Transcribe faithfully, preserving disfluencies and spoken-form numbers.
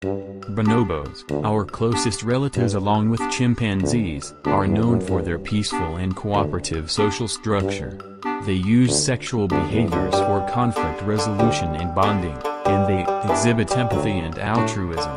Bonobos, our closest relatives along with chimpanzees, are known for their peaceful and cooperative social structure. They use sexual behaviors for conflict resolution and bonding, and they exhibit empathy and altruism.